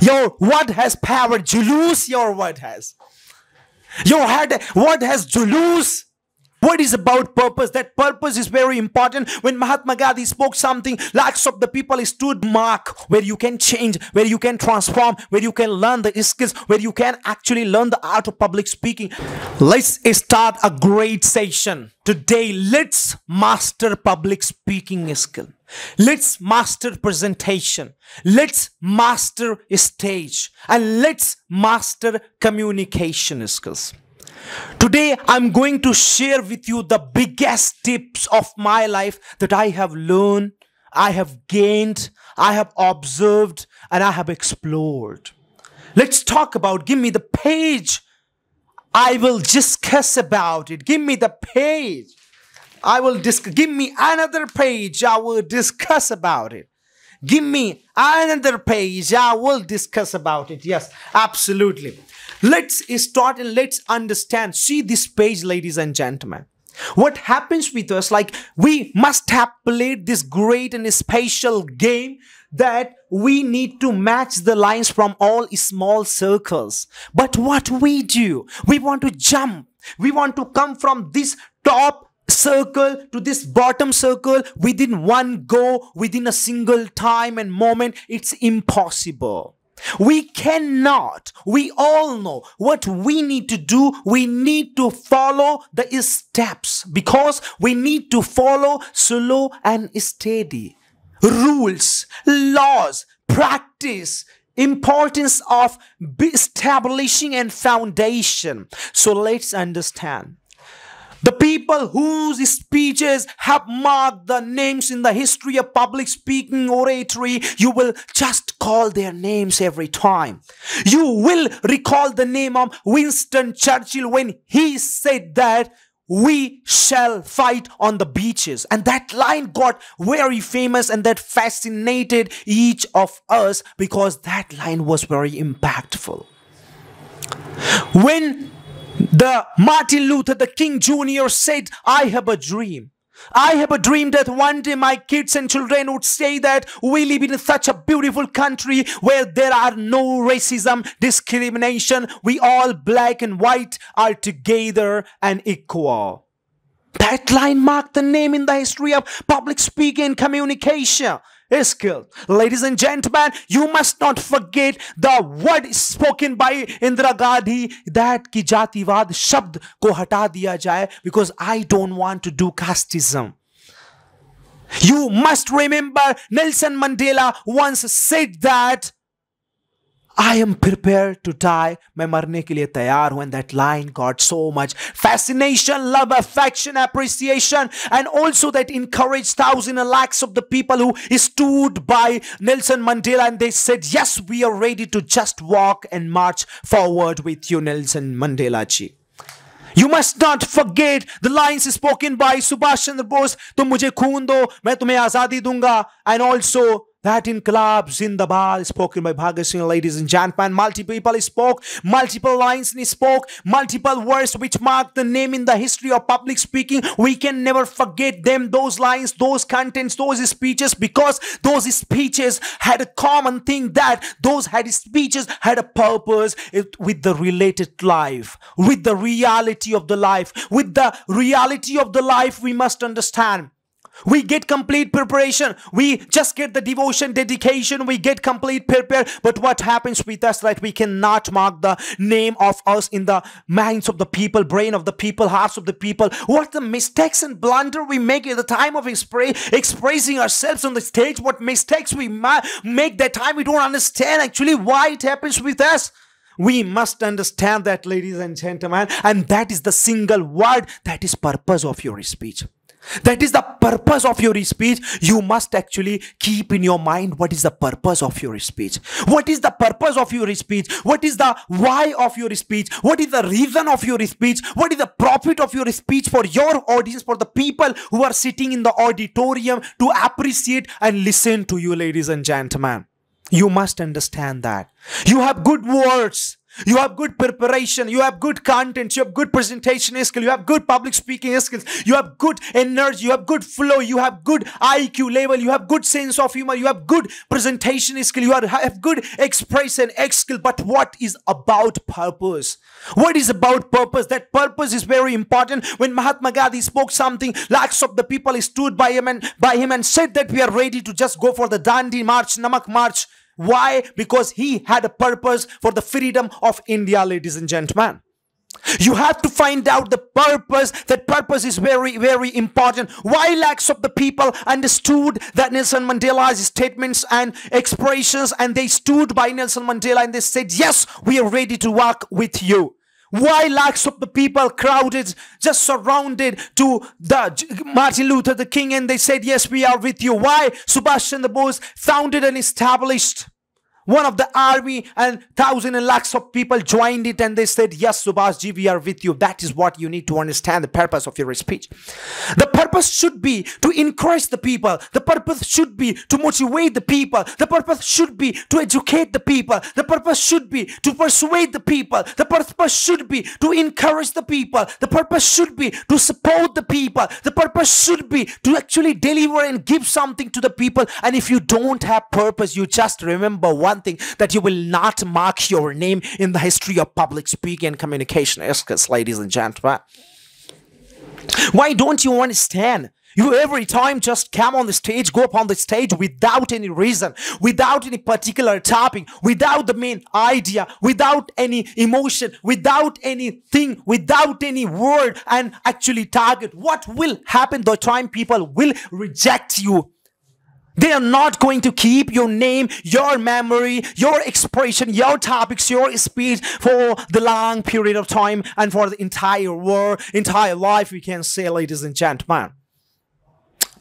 Your word has power. Julus, your word has. Your head, word has Julus. Word is about purpose. That purpose is very important. When Mahatma Gandhi spoke something, lakhs of the people stood mark where you can change, where you can transform, where you can learn the skills, where you can actually learn the art of public speaking. Let's start a great session. Today, let's master public speaking skill. Let's master presentation. Let's master stage. And let's master communication skills. Today, I'm going to share with you the biggest tips of my life that I have learned, I have gained, I have observed, and I have explored. Let's talk about, give me the page. I will discuss about it. Give me the page. I will discuss. Give me another page. I will discuss about it. Give me another page. I will discuss about it. Yes, absolutely. Let's start and let's understand. See this page, ladies and gentlemen. What happens with us, like we must have played this great and special game that we need to match the lines from all small circles. But what we do, we want to jump. We want to come from this top circle to this bottom circle within one go, within a single time and moment. It's impossible. We cannot. We all know what we need to do. We need to follow the steps, because we need to follow slow and steady. Rules, laws, practice, importance of establishing and foundation. So let's understand. The people whose speeches have marked the names in the history of public speaking oratory, you will just call their names every time. You will recall the name of Winston Churchill when he said that we shall fight on the beaches. And that line got very famous, and that fascinated each of us because that line was very impactful. When the Martin Luther King Jr. said, I have a dream. I have a dream that one day my kids and children would say that we live in such a beautiful country where there are no racism, discrimination. We all, black and white, are together and equal. That line marked the name in the history of public speaking and communication skill. Ladies and gentlemen, you must not forget the word spoken by Indira Gandhi, that ki jativad shabd ko hata diya jaye, because I don't want to do casteism. You must remember Nelson Mandela once said that I am prepared to die. Main marne ke liye taiyar hu. And that line got so much fascination, love, affection, appreciation, and also that encouraged thousands and lakhs of the people who stood by Nelson Mandela, and they said, yes, we are ready to just walk and march forward with you, Nelson Mandela ji. You must not forget the lines spoken by Subhash Chandra Bose, tum mujhe khoon do, main tumhe azadi dunga, and also that in club Zindabad spoken by Bhagat Singh. Ladies and gentlemen, multiple people spoke, multiple lines he spoke, multiple words which mark the name in the history of public speaking. We can never forget them, those lines, those contents, those speeches, because those speeches had a common thing, that those speeches had a purpose with the related life, with the reality of the life, with the reality of the life. We must understand. We get complete preparation. We just get the devotion, dedication. We get complete prepare. But what happens with us, that we cannot mark the name of us in the minds of the people, brain of the people, hearts of the people. What the mistakes and blunder we make at the time of expressing ourselves on the stage. What mistakes we make that time. We don't understand actually why it happens with us. We must understand that, ladies and gentlemen. And that is the single word. That is purpose of your speech. That is the purpose of your speech. You must actually keep in your mind what is the purpose of your speech. What is the purpose of your speech? What is the why of your speech? What is the reason of your speech? What is the profit of your speech for your audience, for the people who are sitting in the auditorium to appreciate and listen to you, ladies and gentlemen? You must understand that. You have good words. You have good preparation, you have good content, you have good presentation skills, you have good public speaking skills, you have good energy, you have good flow, you have good IQ level, you have good sense of humor, you have good presentation skill, you have good expression, skill. But what is about purpose? What is about purpose? That purpose is very important. When Mahatma Gandhi spoke something, lakhs of the people stood by him and said that we are ready to just go for the Dandi March, Namak March. Why? Because he had a purpose for the freedom of India, ladies and gentlemen. You have to find out the purpose. That purpose is very, very important. Why lakhs of the people understood that Nelson Mandela's statements and expressions, and they stood by Nelson Mandela and they said, yes, we are ready to work with you. Why lakhs of the people crowded, just surrounded to the Martin Luther the King, and they said, yes, we are with you. Why Subhash Chandra Bose founded and established one of the army, and thousands and lakhs of people joined it and they said, yes, Subhashji, we are with you. That is what you need to understand, the purpose of your speech. The purpose should be to encourage the people. The purpose should be to motivate the people. The purpose should be to educate the people. The purpose should be to persuade the people. The purpose should be to encourage the people. The purpose should be to support the people. The purpose should be to actually deliver and give something to the people. And if you don't have purpose, you just remember one thing, that you will not mark your name in the history of public speaking and communication skills, ladies and gentlemen. Why don't you understand? You every time just come on the stage, go up on the stage without any reason, without any particular topic, without the main idea, without any emotion, without anything, without any word, and actually target. What will happen? The time people will reject you. They are not going to keep your name, your memory, your expression, your topics, your speech for the long period of time and for the entire world, entire life, we can say, ladies and gentlemen.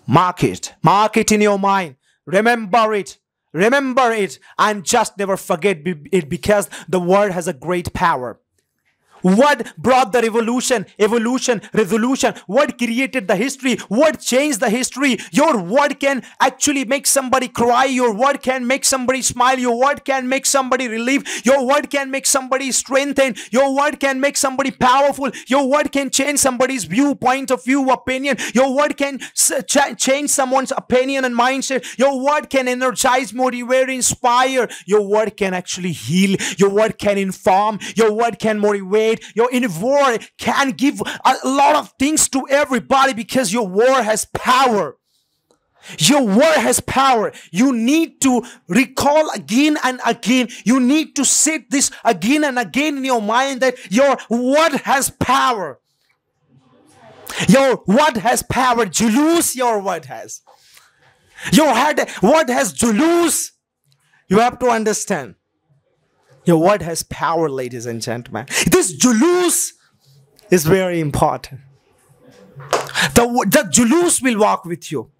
Mark it. Mark it in your mind. Remember it. Remember it. And just never forget it, because the word has a great power. What brought the revolution, evolution, resolution? What created the history? What changed the history? Your word can actually make somebody cry. Your word can make somebody smile. Your word can make somebody relieved. Your word can make somebody strengthened. Your word can make somebody powerful. Your word can change somebody's view, point of view, opinion. Your word can change someone's opinion and mindset. Your word can energize, motivate, inspire. Your word can actually heal. Your word can inform. Your word can motivate. Your inner word can give a lot of things to everybody, because your word has power. Your word has power. You need to recall again and again. You need to set this again and again in your mind, that your word has power. Your word has power. Juloos, your word has. Your word has juloos. You have to understand. Your word has power, ladies and gentlemen. This juloos is very important. The juloos will walk with you.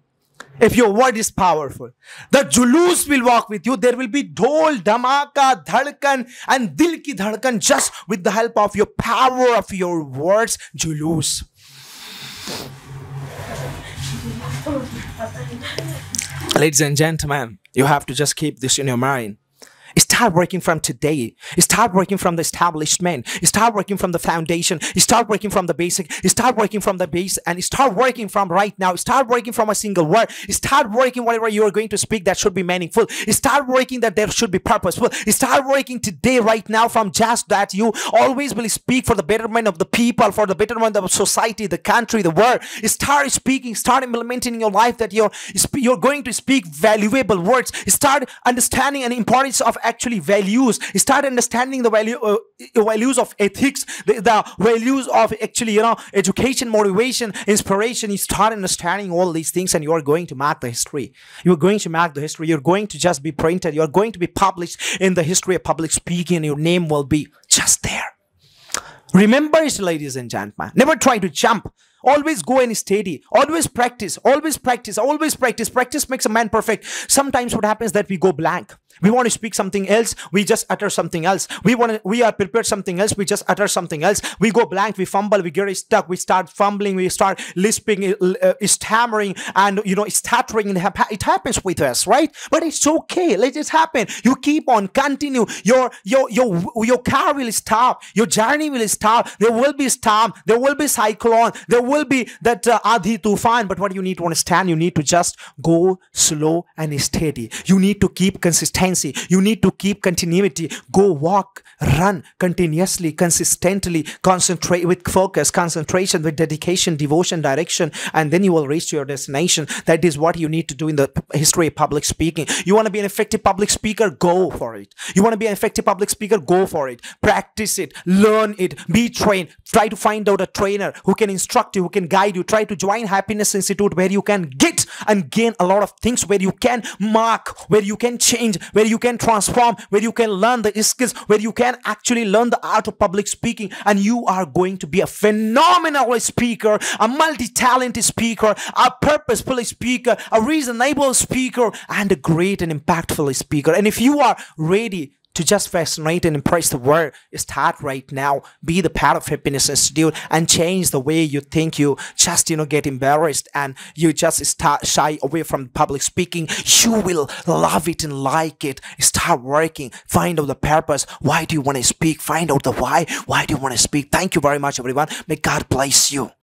If your word is powerful, the juloos will walk with you. There will be dhol, dhamaka, dhadkan, and dil ki dhadkan, just with the help of your power of your words, juloos. Ladies and gentlemen, you have to just keep this in your mind. Start working from today. Start working from the establishment. Start working from the foundation. Start working from the basic. Start working from the base, and start working from right now. Start working from a single word. Start working whatever you are going to speak, that should be meaningful. Start working that there should be purposeful. Start working today, right now, from just that you always will speak for the betterment of the people, for the betterment of society, the country, the world. Start speaking. Start implementing in your life that you're going to speak valuable words. Start understanding an importance of actually values. Start understanding the values of ethics, the values of actually, you know, education, motivation, inspiration. You start understanding all these things, and you are going to mark the history. You are going to mark the history. You're going to just be printed. You're going to be published in the history of public speaking, and your name will be just there. Remember it, ladies and gentlemen. Never try to jump. Always go and steady. Always practice. Always practice. Always practice. Practice makes a man perfect. Sometimes what happens is that we go blank. We want to speak something else, we just utter something else. We are prepared something else, we just utter something else. We go blank, we fumble, we get stuck, we start fumbling, we start lisping, stammering, and stuttering. It happens with us, right? But it's okay, let it happen. You keep on, continue. Your car will stop, your journey will stop. There will be storm, there will be cyclone, there will be that Adhi Tufan. But what you need to understand, you need to just go slow and steady. You need to keep consistent. You need to keep continuity. Go, walk, run continuously, consistently, concentrate with focus, concentration, with dedication, devotion, direction, and then you will reach your destination. That is what you need to do in the history of public speaking. You want to be an effective public speaker? Go for it. You want to be an effective public speaker? Go for it. Practice it, learn it, be trained. Try to find out a trainer who can instruct you, who can guide you. Try to join Happiness Institute, where you can get and gain a lot of things, where you can mark, where you can change, where you can transform, where you can learn the skills, where you can actually learn the art of public speaking, and you are going to be a phenomenal speaker, a multi-talented speaker, a purposeful speaker, a reasonable speaker, and a great and impactful speaker. And if you are ready to just fascinate and impress the world, start right now. Be the part of Happiness Institute and change the way you think. You just, get embarrassed and you just start shy away from public speaking. You will love it and like it. Start working. Find out the purpose. Why do you want to speak? Find out the why. Why do you want to speak? Thank you very much, everyone. May God bless you.